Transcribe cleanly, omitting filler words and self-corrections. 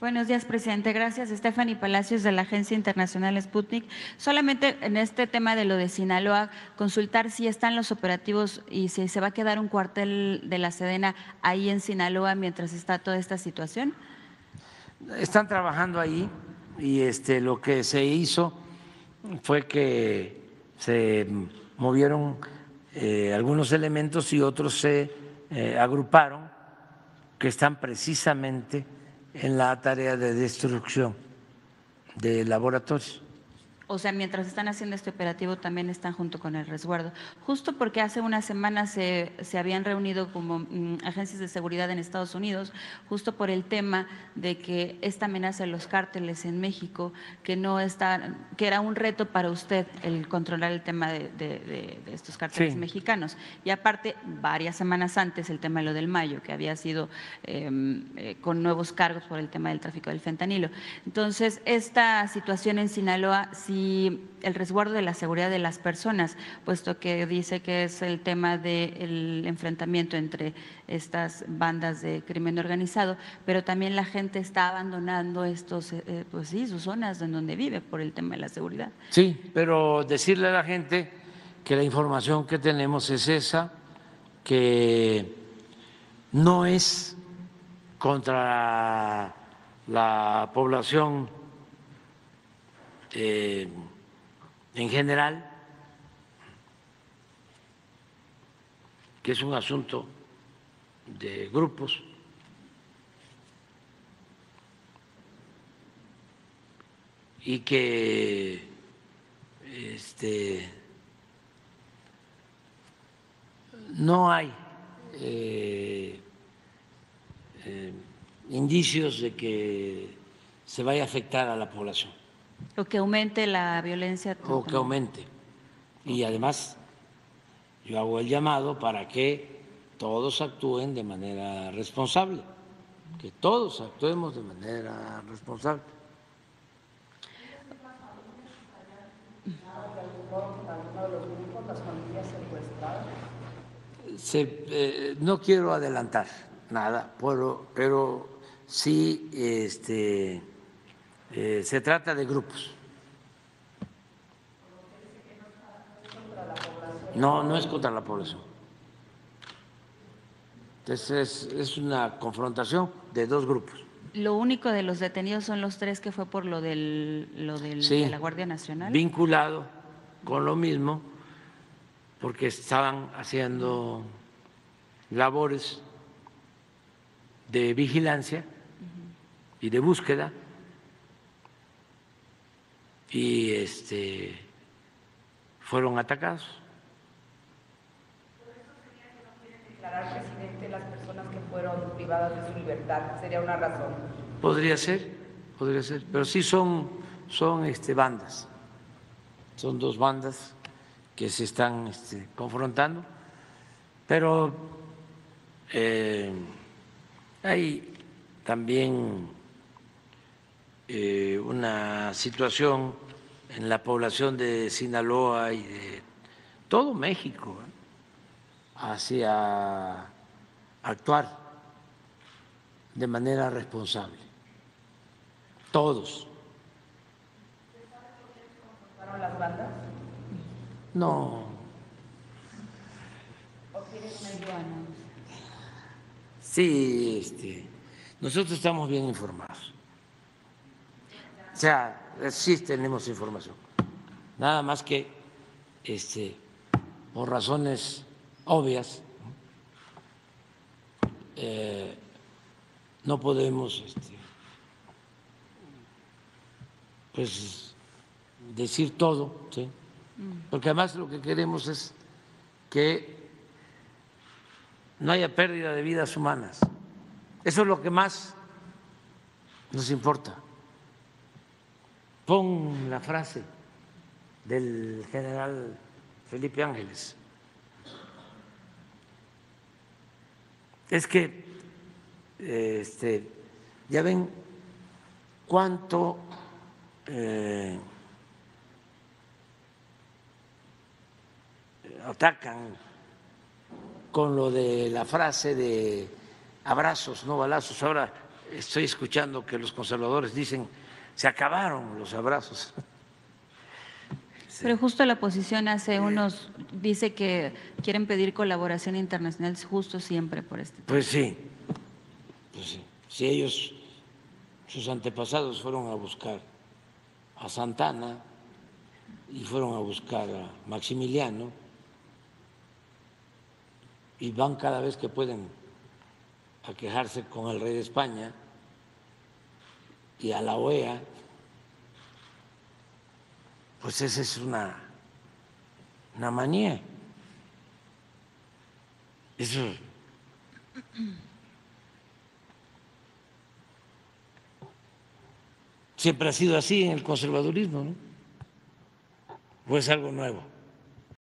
Buenos días, presidente. Gracias. Stephanie Palacios, de la Agencia Internacional Sputnik. Solamente en este tema de lo de Sinaloa, consultar si están los operativos y si se va a quedar un cuartel de la Sedena ahí en Sinaloa mientras está toda esta situación. Están trabajando ahí y lo que se hizo fue que se movieron algunos elementos y otros se agruparon, que están precisamente en la tarea de destrucción de laboratorios. O sea, mientras están haciendo este operativo también están junto con el resguardo. Justo porque hace una semana se habían reunido como agencias de seguridad en Estados Unidos, justo por el tema de que esta amenaza de los cárteles en México, que no está, que era un reto para usted el controlar el tema de estos cárteles mexicanos. Y aparte, varias semanas antes, el tema de lo del Mayo, que había sido con nuevos cargos por el tema del tráfico del fentanilo. Entonces, esta situación en Sinaloa, sí, y el resguardo de la seguridad de las personas, puesto que dice que es el tema del enfrentamiento entre estas bandas de crimen organizado, pero también la gente está abandonando estos, pues sí, sus zonas en donde vive por el tema de la seguridad. Sí, pero decirle a la gente que la información que tenemos es esa, que no es contra la población en general, que es un asunto de grupos, y que no hay indicios de que se vaya a afectar a la población. O que aumente la violencia. O que aumente. Y además, yo hago el llamado para que todos actúen de manera responsable, que todos actuemos de manera responsable. No quiero adelantar nada, pero sí se trata de grupos. No, no es contra la población. Entonces es una confrontación de dos grupos. Lo único de los detenidos son los tres que fue por de la Guardia Nacional. Vinculado con lo mismo, porque estaban haciendo labores de vigilancia y de búsqueda. Y fueron atacados. ¿Por eso sería que no quieren declarar presidente las personas que fueron privadas de su libertad? ¿Sería una razón? Podría ser, pero sí son bandas, son dos bandas que se están confrontando, pero hay también una situación en la población de Sinaloa y de todo México hacia actuar de manera responsable. Todos. ¿Se sabe por qué se confrontaron las bandas? No. ¿O quieres una ayuda? Sí, nosotros estamos bien informados. O sea, sí tenemos información, nada más que por razones obvias no podemos pues decir todo, ¿sí? Porque además lo que queremos es que no haya pérdida de vidas humanas. Eso es lo que más nos importa. Pon la frase del general Felipe Ángeles. Es que ya ven cuánto atacan con lo de la frase de abrazos, no balazos. Ahora estoy escuchando que los conservadores dicen se acabaron los abrazos. Pero justo la oposición hace unos, dice que quieren pedir colaboración internacional justo siempre por este tema. Pues sí. Si ellos, sus antepasados fueron a buscar a Santana y fueron a buscar a Maximiliano y van cada vez que pueden a quejarse con el rey de España y a la OEA, pues esa es una manía. Eso. Siempre ha sido así en el conservadurismo, ¿no? ¿O es algo nuevo?